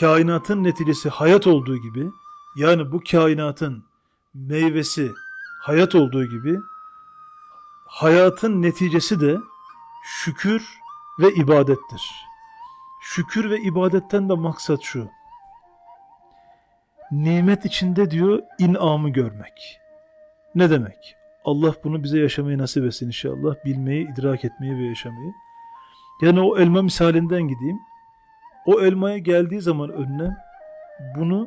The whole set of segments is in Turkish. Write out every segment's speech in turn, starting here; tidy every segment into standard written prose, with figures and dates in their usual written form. kainatın neticesi hayat olduğu gibi, yani bu kainatın meyvesi hayat olduğu gibi, hayatın neticesi de şükür ve ibadettir. Şükür ve ibadetten de maksat şu: nimet içinde diyor inamı görmek. Ne demek? Allah bunu bize yaşamayı nasip etsin inşallah. Bilmeyi, idrak etmeyi ve yaşamayı. Yani o elma misalinden gideyim. O elmaya geldiği zaman önüne, bunu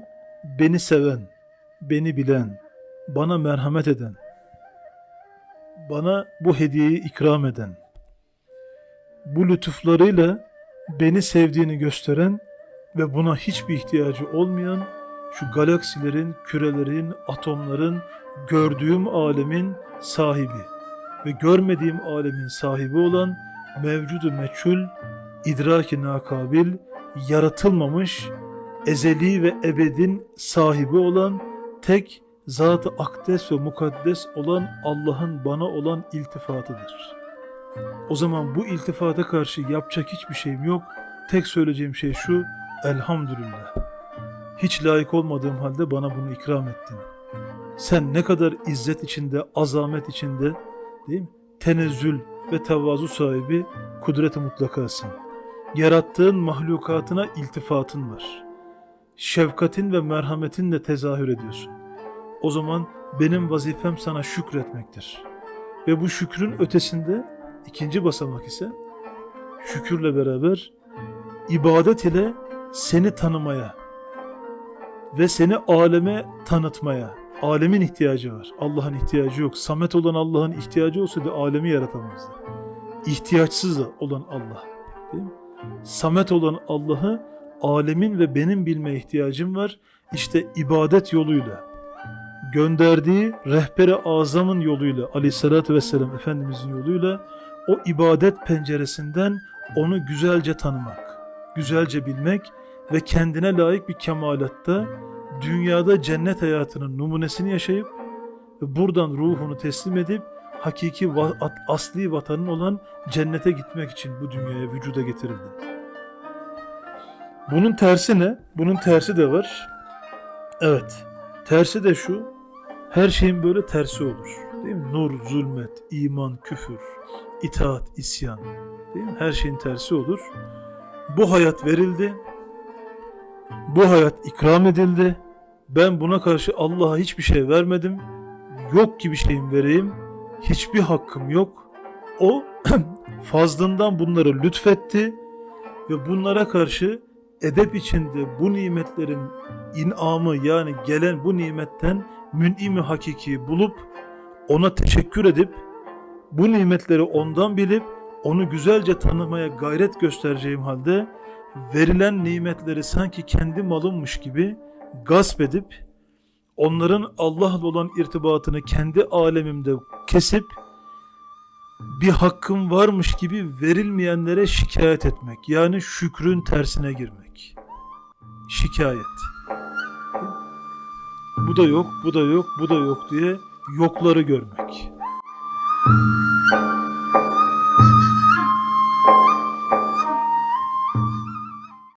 beni seven, beni bilen, bana merhamet eden, bana bu hediyeyi ikram eden, bu lütuflarıyla beni sevdiğini gösteren ve buna hiçbir ihtiyacı olmayan, şu galaksilerin, kürelerin, atomların, gördüğüm alemin sahibi ve görmediğim alemin sahibi olan mevcudu meçhul, idraki nakabil, yaratılmamış, ezeli ve ebedin sahibi olan, tek zat-ı akdes ve mukaddes olan Allah'ın bana olan iltifatıdır. O zaman bu iltifata karşı yapacak hiçbir şeyim yok. Tek söyleyeceğim şey şu: elhamdülillah. Hiç layık olmadığım halde bana bunu ikram ettin. Sen ne kadar izzet içinde, azamet içinde, değil mi, tenezzül ve tevazu sahibi kudret-i mutlakasın. Yarattığın mahlukatına iltifatın var. Şefkatin ve merhametinle tezahür ediyorsun. O zaman benim vazifem sana şükretmektir. Ve bu şükrün ötesinde ikinci basamak ise şükürle beraber ibadet ile seni tanımaya ve seni aleme tanıtmaya. Alemin ihtiyacı var, Allah'ın ihtiyacı yok. Samet olan Allah'ın ihtiyacı olsaydı alemi yaratamazdı. İhtiyaçsız olan Allah, değil mi? Samet olan Allah'ı alemin ve benim bilmeye ihtiyacım var. İşte ibadet yoluyla, gönderdiği rehber-i azamın yoluyla, aleyhissalatü vesselam Efendimizin yoluyla, o ibadet penceresinden onu güzelce tanımak, güzelce bilmek ve kendine layık bir kemalatta dünyada cennet hayatının numunesini yaşayıp ve buradan ruhunu teslim edip hakiki asli vatanın olan cennete gitmek için bu dünyaya, vücuda getirildi. Bunun tersi ne? Bunun tersi de var. Evet, tersi de şu: her şeyin böyle tersi olur, değil mi? Nur, zulmet, iman, küfür, itaat, isyan, değil mi? Her şeyin tersi olur. Bu hayat verildi, bu hayat ikram edildi. Ben buna karşı Allah'a hiçbir şey vermedim. Yok ki bir şeyim vereyim. Hiçbir hakkım yok. O fazlından bunları lütfetti ve bunlara karşı edep içinde bu nimetlerin inamı, yani gelen bu nimetten mün'imi hakikiyi bulup ona teşekkür edip bu nimetleri ondan bilip onu güzelce tanımaya gayret göstereceğim halde verilen nimetleri sanki kendi malınmış gibi gasp edip onların Allah'la olan irtibatını kendi alemimde kesip bir hakkım varmış gibi verilmeyenlere şikayet etmek, yani şükrün tersine girmek. Şikayet. Bu da yok, bu da yok, bu da yok diye yokları görmek.